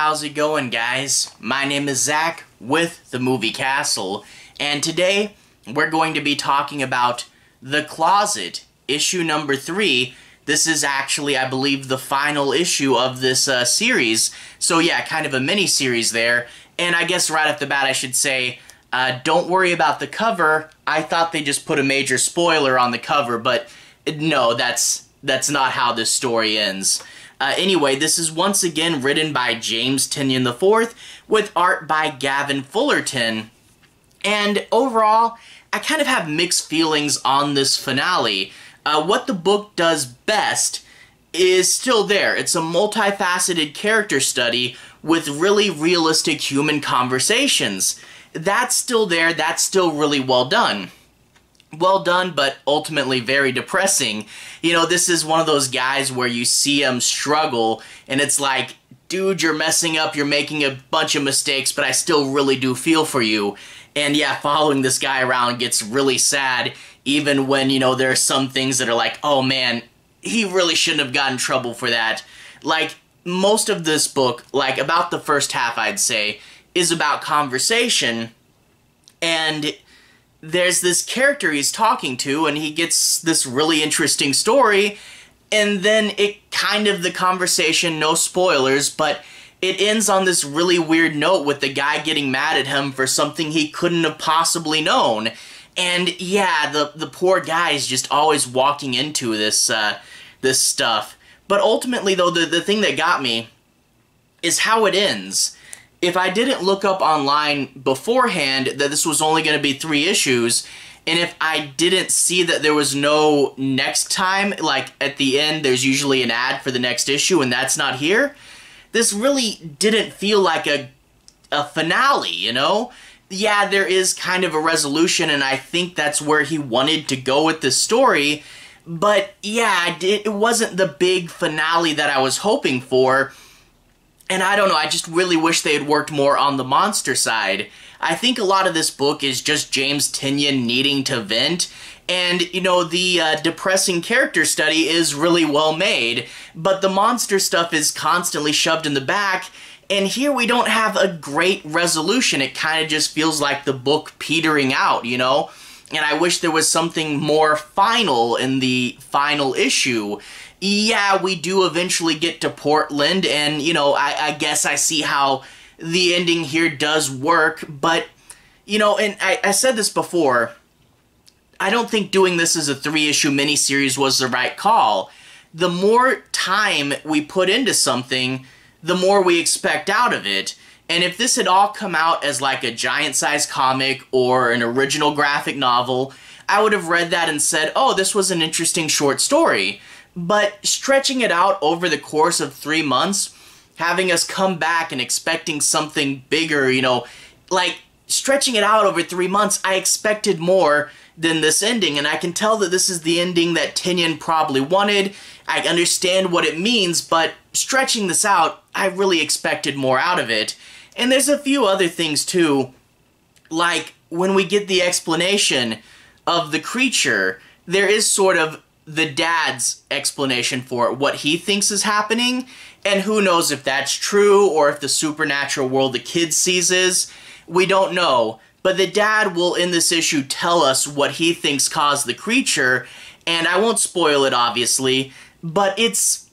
How's it going, guys? My name is Zach with The Movie Castle, and today we're going to be talking about The Closet, issue number 3. This is actually, I believe, the final issue of this series, so yeah, kind of a mini-series there. And I guess right off the bat I should say, don't worry about the cover. I thought they just put a major spoiler on the cover, but no, that's not how this story ends. Anyway, this is once again written by James Tynion IV with art by Gavin Fullerton. And overall, I kind of have mixed feelings on this finale. What the book does best is still there. It's a multifaceted character study with really realistic human conversations. That's still there. That's still really well done. Well done, but ultimately very depressing. You know, this is one of those guys where you see him struggle, and it's like, dude, you're messing up, you're making a bunch of mistakes, but I still really do feel for you. And yeah, following this guy around gets really sad, even when, you know, there are some things that are like, oh man, he really shouldn't have gotten in trouble for that. Like, most of this book, like about the first half, I'd say, is about conversation, and there's this character he's talking to, and he gets this really interesting story, and then it kind of, the conversation, no spoilers, but it ends on this really weird note with the guy getting mad at him for something he couldn't have possibly known. And yeah, the poor guy is just always walking into this, this stuff. But ultimately, though, the thing that got me is how it ends. If I didn't look up online beforehand that this was only going to be 3 issues, and if I didn't see that there was no next time, like at the end there's usually an ad for the next issue and that's not here, this really didn't feel like a finale, you know? Yeah, there is kind of a resolution, and I think that's where he wanted to go with this story, but yeah, it wasn't the big finale that I was hoping for. And I don't know, I just really wish they had worked more on the monster side. I think a lot of this book is just James Tynion needing to vent. And, you know, the depressing character study is really well made, but the monster stuff is constantly shoved in the back, and here we don't have a great resolution. It kind of just feels like the book petering out, you know? And I wish there was something more final in the final issue. Yeah, we do eventually get to Portland, and, you know, I guess I see how the ending here does work, but, you know, and I said this before, I don't think doing this as a 3-issue miniseries was the right call. The more time we put into something, the more we expect out of it. And if this had all come out as like a giant-sized comic or an original graphic novel, I would have read that and said, oh, this was an interesting short story. But stretching it out over the course of 3 months, having us come back and expecting something bigger, you know, like stretching it out over 3 months, I expected more than this ending. And I can tell that this is the ending that Tynion probably wanted. I understand what it means, but stretching this out, I really expected more out of it. And there's a few other things too, like when we get the explanation of the creature, there is sort of the dad's explanation for it, what he thinks is happening, and who knows if that's true or if the supernatural world the kid sees is. We don't know, but the dad will in this issue tell us what he thinks caused the creature, and I won't spoil it obviously, but it's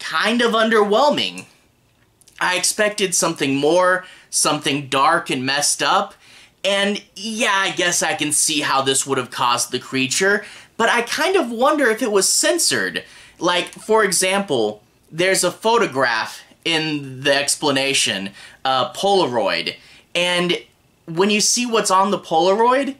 kind of underwhelming. I expected something more, something dark and messed up, and yeah, I guess I can see how this would have caused the creature, but I kind of wonder if it was censored. Like, for example, there's a photograph in the explanation, Polaroid, and when you see what's on the Polaroid,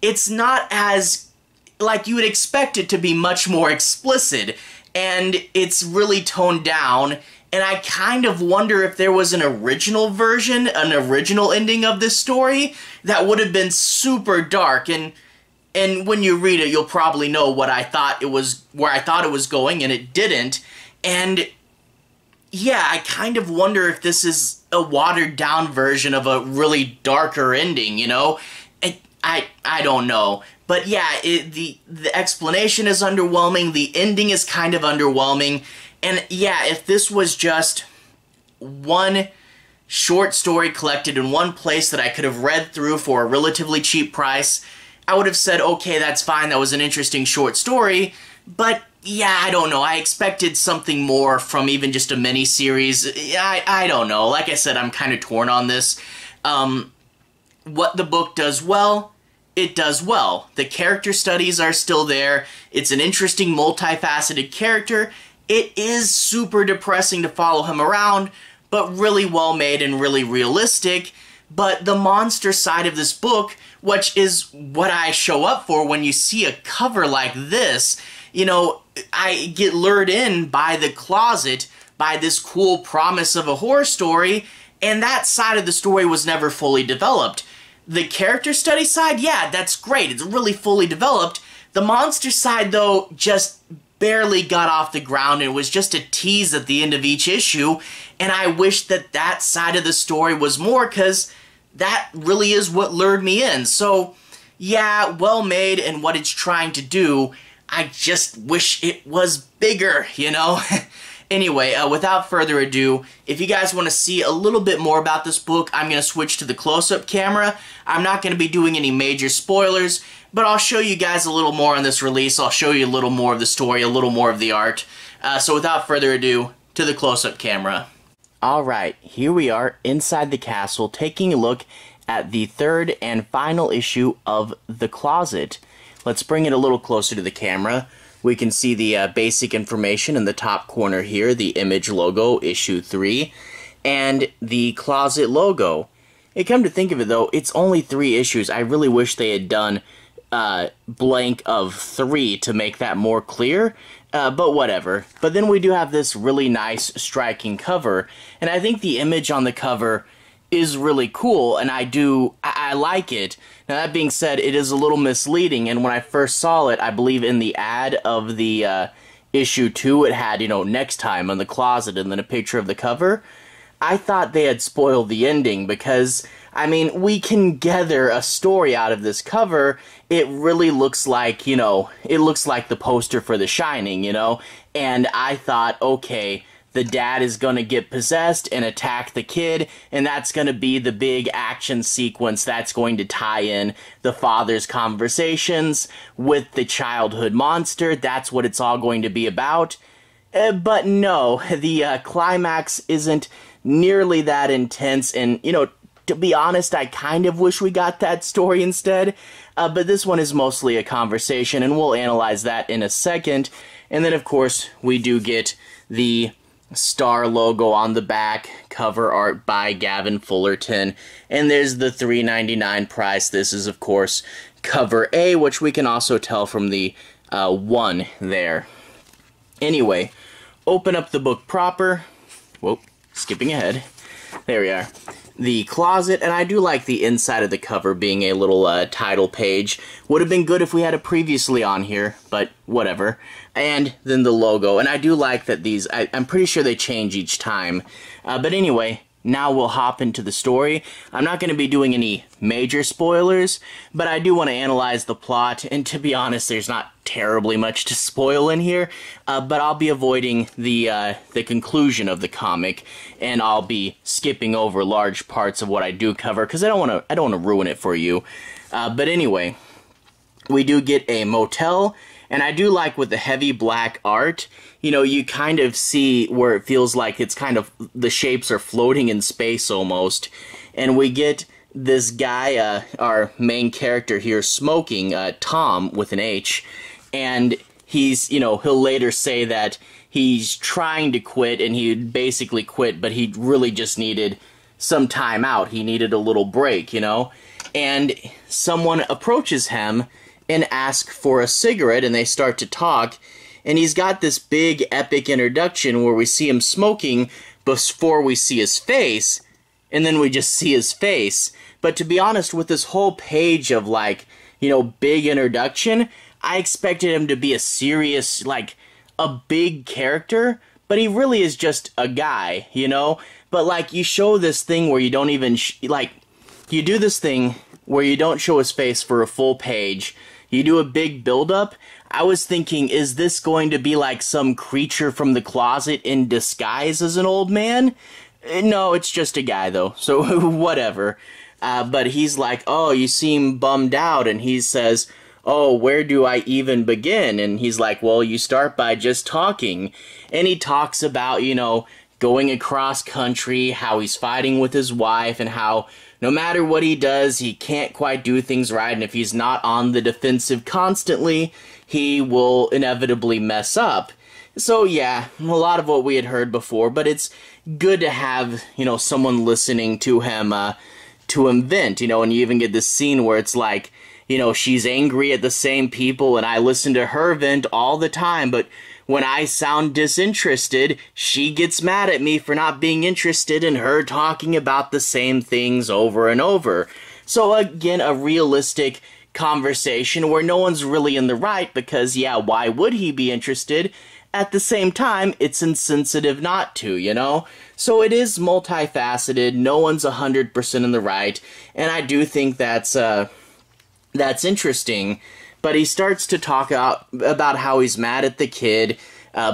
it's not as, like, you would expect it to be much more explicit, and it's really toned down, and I kind of wonder if there was an original version, an original ending of this story, that would have been super dark, and when you read it, you'll probably know what I thought it was, where I thought it was going, and it didn't. And yeah, I kind of wonder if this is a watered-down version of a really darker ending, you know? I don't know. But yeah, the explanation is underwhelming, the ending is kind of underwhelming, and yeah, if this was just one short story collected in one place that I could have read through for a relatively cheap price, I would have said, okay, that's fine, that was an interesting short story, but yeah, I don't know, I expected something more from even just a miniseries. I don't know, like I said, I'm kind of torn on this. What the book does well, it does well. The character studies are still there, it's an interesting multifaceted character, it is super depressing to follow him around, but really well made and really realistic. But the monster side of this book, which is what I show up for when you see a cover like this, you know, I get lured in by The Closet, by this cool promise of a horror story, and that side of the story was never fully developed. The character study side, yeah, that's great, it's really fully developed. The monster side, though, just barely got off the ground and was just a tease at the end of each issue, and I wish that that side of the story was more, because that really is what lured me in. So, yeah, well made and what it's trying to do, I just wish it was bigger, you know? Anyway, without further ado, if you guys want to see a little bit more about this book, I'm going to switch to the close-up camera. I'm not going to be doing any major spoilers, but I'll show you guys a little more on this release. I'll show you a little more of the story, a little more of the art. So without further ado, to the close-up camera. Alright, here we are inside the castle, taking a look at the third and final issue of The Closet. Let's bring it a little closer to the camera. We can see the basic information in the top corner here, the Image logo, issue 3, and the Closet logo. Hey, come to think of it, though, it's only 3 issues. I really wish they had done blank of 3 to make that more clear, but whatever. But then we do have this really nice, striking cover, and I think the image on the cover is really cool, and I like it. Now, that being said, it is a little misleading, and when I first saw it, I believe in the ad of the issue 2, it had, you know, next time on The Closet, and then a picture of the cover. I thought they had spoiled the ending, because, I mean, we can gather a story out of this cover. It really looks like, you know, it looks like the poster for The Shining, you know, and I thought, okay, the dad is going to get possessed and attack the kid, and that's going to be the big action sequence that's going to tie in the father's conversations with the childhood monster. That's what it's all going to be about. But no, the climax isn't nearly that intense, and, you know, to be honest, I kind of wish we got that story instead. But this one is mostly a conversation, and we'll analyze that in a second. And then, of course, we do get the star logo on the back, cover art by Gavin Fullerton, and there's the $3.99 price. This is, of course, cover A, which we can also tell from the one there. Anyway, open up the book proper. Whoop, skipping ahead. There we are. The Closet, and I do like the inside of the cover being a little title page. Would have been good if we had it previously on here, but whatever. And then the logo, and I do like that these, I'm pretty sure they change each time. But anyway, now we'll hop into the story. I'm not going to be doing any major spoilers, but I do want to analyze the plot, and to be honest, there's not terribly much to spoil in here, but I'll be avoiding the conclusion of the comic, and I'll be skipping over large parts of what I do cover, because I don't want to ruin it for you. But anyway, we do get a motel, and I do like with the heavy black art, you know, you kind of see where it feels like it's kind of, the shapes are floating in space almost, and we get this guy, our main character here, smoking, Tom with an H, and he's, you know, he'll later say that he's trying to quit, and he basically quit, but he really just needed some time out. He needed a little break, you know? And someone approaches him and asks for a cigarette, and they start to talk, and he's got this big epic introduction where we see him smoking before we see his face, and then we just see his face. But to be honest, with this whole page of, like, you know, big introduction, I expected him to be a serious, like, a big character, but he really is just a guy, you know? But, like, you show this thing where you don't even, you do this thing where you don't show his face for a full page. You do a big build-up. I was thinking, is this going to be, like, some creature from The Closet in disguise as an old man? No, it's just a guy, though, so whatever. But he's like, oh, you seem bummed out, and he says, oh, where do I even begin? And he's like, well, you start by just talking. And he talks about, you know, going across country, how he's fighting with his wife, and how no matter what he does, he can't quite do things right, and if he's not on the defensive constantly, he will inevitably mess up. So yeah, a lot of what we had heard before, but it's good to have, you know, someone listening to him vent, you know, and you even get this scene where it's like, you know, she's angry at the same people, and I listen to her vent all the time, but when I sound disinterested, she gets mad at me for not being interested in her talking about the same things over and over. So again, a realistic conversation where no one's really in the right because, yeah, why would he be interested? At the same time, it's insensitive not to, you know? So it is multifaceted, no one's 100% in the right, and I do think that's interesting. But he starts to talk about how he's mad at the kid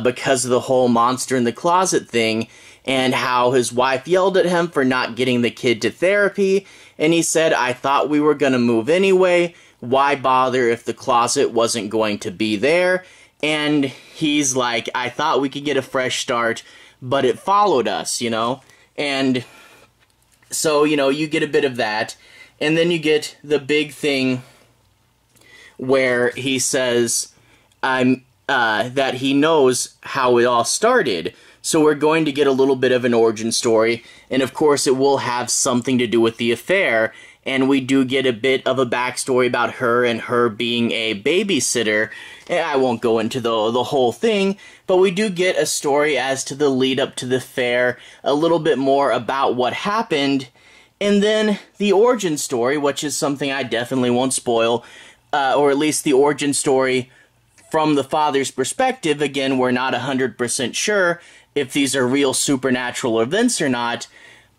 because of the whole monster in the closet thing, and how his wife yelled at him for not getting the kid to therapy, and he said, I thought we were going to move anyway, why bother if the closet wasn't going to be there? And he's like, I thought we could get a fresh start, but it followed us, you know? And so, you know, you get a bit of that, and then you get the big thing where he says that he knows how it all started. So we're going to get a little bit of an origin story, and of course it will have something to do with the affair, and we do get a bit of a backstory about her and her being a babysitter, and I won't go into the whole thing, but we do get a story as to the lead up to the affair, a little bit more about what happened, and then the origin story, which is something I definitely won't spoil, or at least the origin story from the father's perspective. Again, we're not 100% sure if these are real supernatural events or not,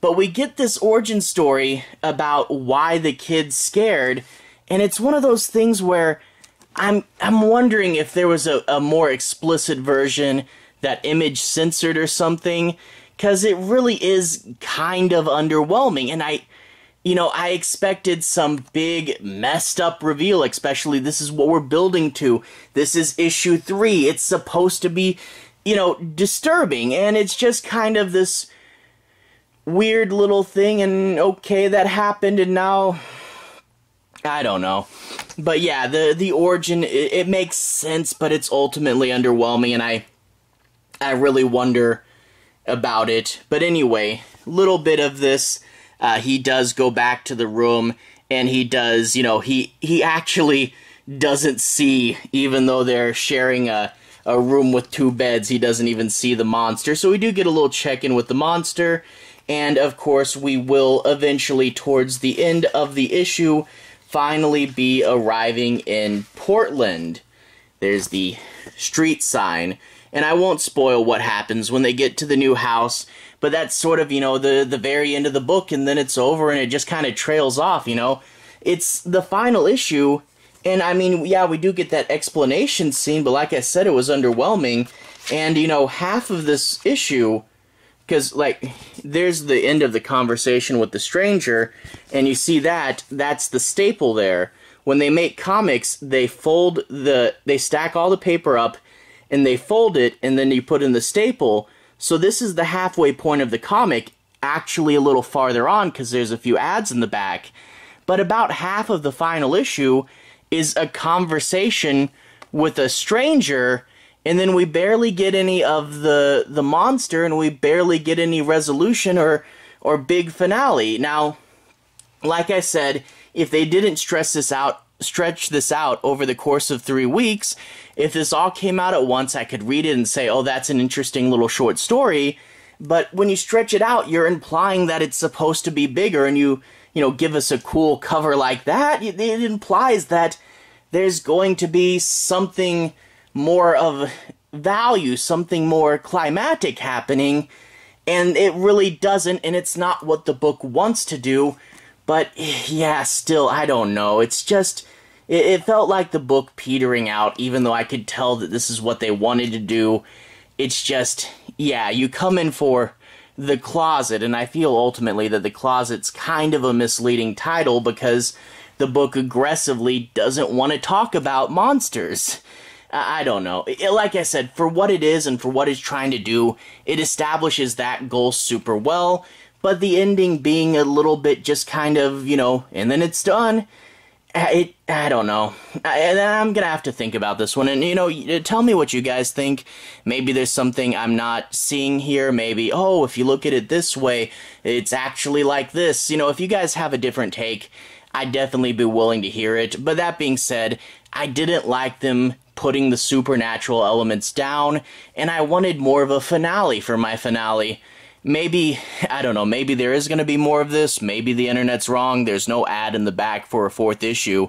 but we get this origin story about why the kid's scared, and it's one of those things where I'm wondering if there was a more explicit version that Image censored or something, because it really is kind of underwhelming, and you know, I expected some big, messed-up reveal, especially this is what we're building to. This is issue 3. It's supposed to be, you know, disturbing, and it's just kind of this weird little thing, and okay, that happened, and now I don't know. But yeah, the origin, it makes sense, but it's ultimately underwhelming, and I really wonder about it. But anyway, little bit of this. He does go back to the room, and he does, you know, he actually doesn't see, even though they're sharing a room with 2 beds, he doesn't even see the monster. So we do get a little check-in with the monster, and of course we will eventually, towards the end of the issue, finally be arriving in Portland. There's the street sign, and I won't spoil what happens when they get to the new house. But that's sort of, you know, the very end of the book, and then it's over, and it just kind of trails off, you know. It's the final issue, and I mean, yeah, we do get that explanation scene, but like I said, it was underwhelming. And, you know, half of this issue, because, like, there's the end of the conversation with the stranger, and you see that's the staple there. When they make comics, they fold they stack all the paper up, and they fold it, and then you put in the staple. So this is the halfway point of the comic, actually a little farther on because there's a few ads in the back. But about half of the final issue is a conversation with a stranger, and then we barely get any of the monster, and we barely get any resolution or big finale. Now, like I said, if they didn't stretch this out over the course of 3 weeks, if this all came out at once, I could read it and say, oh, that's an interesting little short story. But when you stretch it out, you're implying that it's supposed to be bigger, and you know, give us a cool cover like that. It implies that there's going to be something more of value, something more climactic happening, and it really doesn't, and it's not what the book wants to do. But yeah, still, I don't know. It's just, it felt like the book petering out, even though I could tell that this is what they wanted to do. It's just, yeah, you come in for The Closet, and I feel ultimately that The Closet's kind of a misleading title because the book aggressively doesn't want to talk about monsters. I don't know. Like I said, for what it is and for what it's trying to do, it establishes that goal super well, but the ending being a little bit just kind of, you know, and then it's done. I don't know. I'm going to have to think about this one. And, you know, tell me what you guys think. Maybe there's something I'm not seeing here. Maybe, oh, if you look at it this way, it's actually like this. You know, if you guys have a different take, I'd definitely be willing to hear it. But that being said, I didn't like them putting the supernatural elements down, and I wanted more of a finale for my finale. Maybe, I don't know, maybe there is going to be more of this, maybe the internet's wrong, there's no ad in the back for a fourth issue,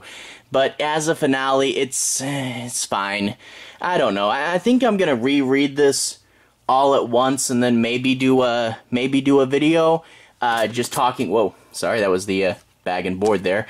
but as a finale, it's fine. I don't know, I think I'm going to reread this all at once and then maybe do a video, just talking, whoa, sorry, that was the bag and board there,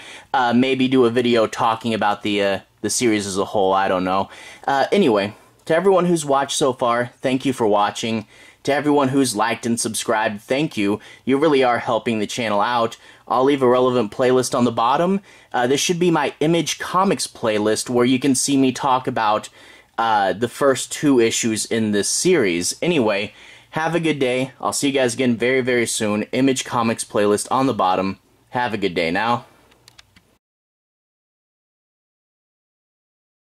maybe do a video talking about the series as a whole, I don't know. Anyway, to everyone who's watched so far, thank you for watching. To everyone who's liked and subscribed, thank you. You really are helping the channel out. I'll leave a relevant playlist on the bottom. This should be my Image Comics playlist where you can see me talk about the first two issues in this series. Anyway, have a good day. I'll see you guys again very, very soon. Image Comics playlist on the bottom. Have a good day now.